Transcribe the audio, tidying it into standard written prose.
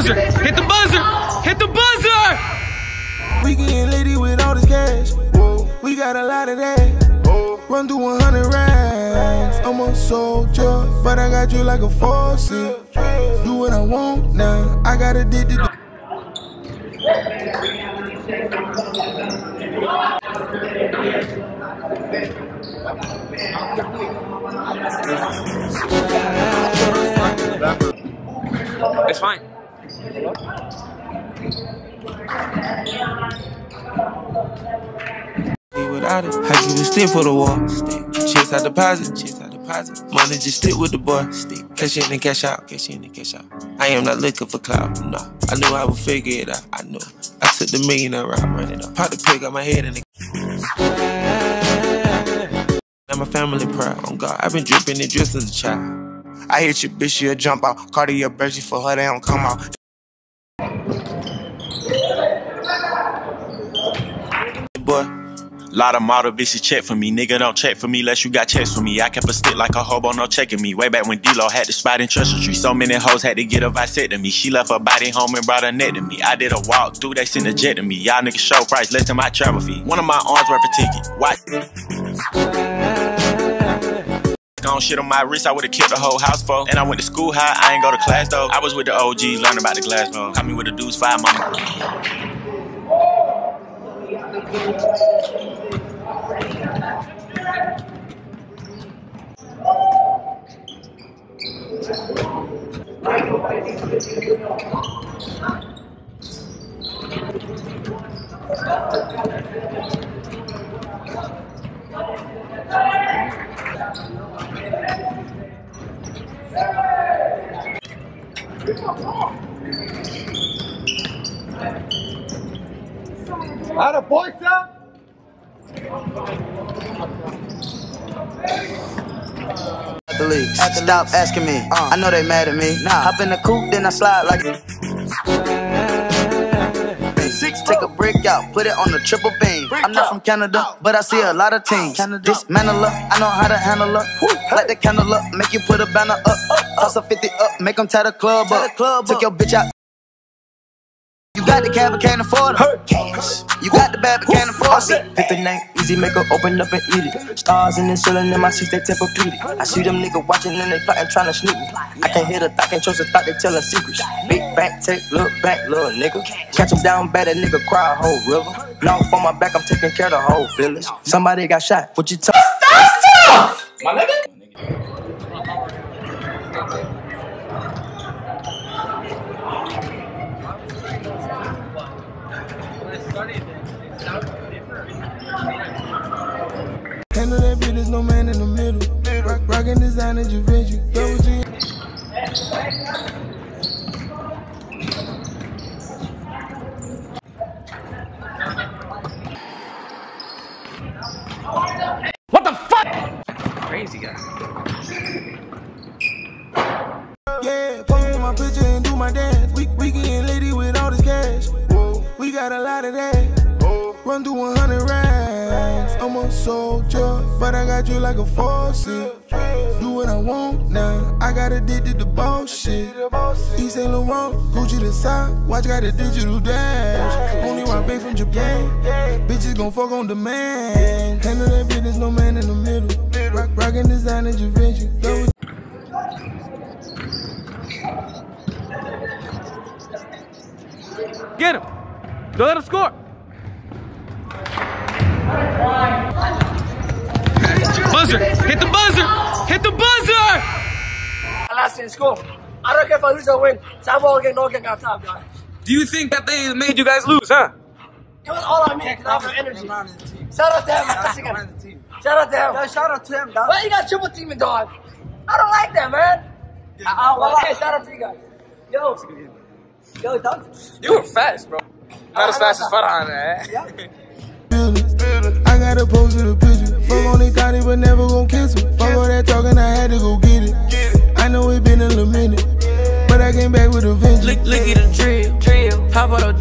buzzer. Hit the buzzer. Hit the buzzer. We getting litty with all this cash. We got a lot of that. Run through 100 rounds. I'm a soldier, but I got you like a faucet. Do what I want now. I got addicted to. It's fine. Without it, how you just stick for the wall? Chase out deposit, chase out deposit. Money just stick with the boy. Cash in and cash out, cash in and cash out. I am not looking for clout, no. I knew I would figure it out, I knew. I took the millionaire route, running up. Pop the pig out my head and the. Now my family proud, on God. I've been dripping and dressed as a child. I hit your bitch, she'll jump out. Cardi your Bergie for her, they don't come out. Boy, lot of model bitches check for me. Nigga don't check for me unless you got checks for me. I kept a stick like a hobo, no checking me. Way back when D-Lo had the spot in Treasure Tree. So many hoes had to get a vasectomy. She left her body home and brought her neck to me. I did a walk through, they sent a jet to me. Y'all niggas show price less than my travel fee. One of my arms worth a ticket. Watch. Gone shit on my wrist, I would've killed the whole house for. And I went to school high, I ain't go to class though. I was with the OGs, learning about the glass though. Caught me with the dudes, five mama. Out of boys up. Stop asking me. I know they mad at me. Nah. Hop in the coupe, then I slide like six. Take a break out, put it on the triple beam. I'm not from Canada, but I see a lot of teams. Dismantle up, I know how to handle up. Light the candle up, make you put a banner up. Toss a 50 up, make them tie the club up. Took your bitch out. You got the cab, but can't afford it. Cash. You got the bad, but can't afford it. Pick the name, easy, make her open up and eat it. Stars in the ceiling in my seats, they tempo treat it. I see them niggas watching and they plotting, trying to sneak me. I can't hear the thought, can't trust the thought, they telling secrets. Big back, take, look back, little nigga. Catch him down bad, that nigga cry a whole river. Long for my back, I'm taking care of the whole village. Somebody got shot, what you talking? That's tough! My nigga? Handle that bitch, there's no man in the middle. Rockin' design and Givenchy. Double G. What the fuck? Crazy guy. Yeah, post my picture and do my dance. We getting litty with all this cash. We got a lot of that. Run through 100 rounds. I'm a soldier, but I got you like a faucet. Do what I want now. I got addicted to bullshit. East St. Laurent, Gucci the side. Watch got a digital dash. Only one big from Japan. Bitches gon' fuck on demand. Handle that business, no man in the middle. Rockin' design and Givenchy. Get him. Don't let him score. Buzzer! Hit the buzzer! Hit the buzzer! Last in school. I don't care if I lose or win. Do you think that they made you guys lose, huh? It was all I mean, because I have energy. Shout out to him, man. Shout out to him. Yeah, shout out to him, dog. Why you got triple teaming, dog? I don't like that, man. Okay, shout out to you guys. Yo, dog. You were fast, bro. Not as fast as Farhan, eh? Yeah. I gotta post to the picture. Fuck on it, got it, but never gon' kiss him. Fuck all that talking, I had to go get it. I know it been a little minute, but I came back with a vengeance. Lick it a drill, hop out the door.